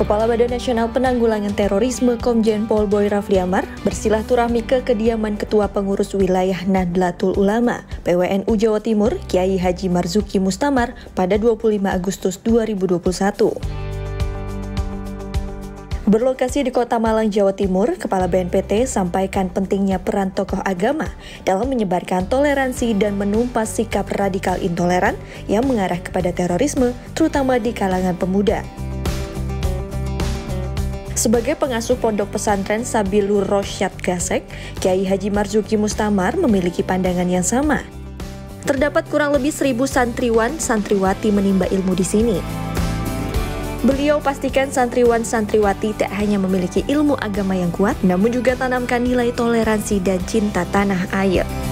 Kepala Badan Nasional Penanggulangan Terorisme Komjen Pol Boy Rafli Amar bersilaturahmi ke kediaman Ketua Pengurus Wilayah Nahdlatul Ulama PWNU Jawa Timur Kiai Haji Marzuqi Mustamar pada 25 Agustus 2021. Berlokasi di Kota Malang, Jawa Timur, Kepala BNPT sampaikan pentingnya peran tokoh agama dalam menyebarkan toleransi dan menumpas sikap radikal intoleran yang mengarah kepada terorisme, terutama di kalangan pemuda. Sebagai pengasuh Pondok Pesantren Sabilurrosyad Gasek, Kiai Haji Marzuqi Mustamar memiliki pandangan yang sama. Terdapat kurang lebih 1.000 santriwan-santriwati menimba ilmu di sini. Beliau pastikan santriwan-santriwati tak hanya memiliki ilmu agama yang kuat, namun juga tanamkan nilai toleransi dan cinta tanah air.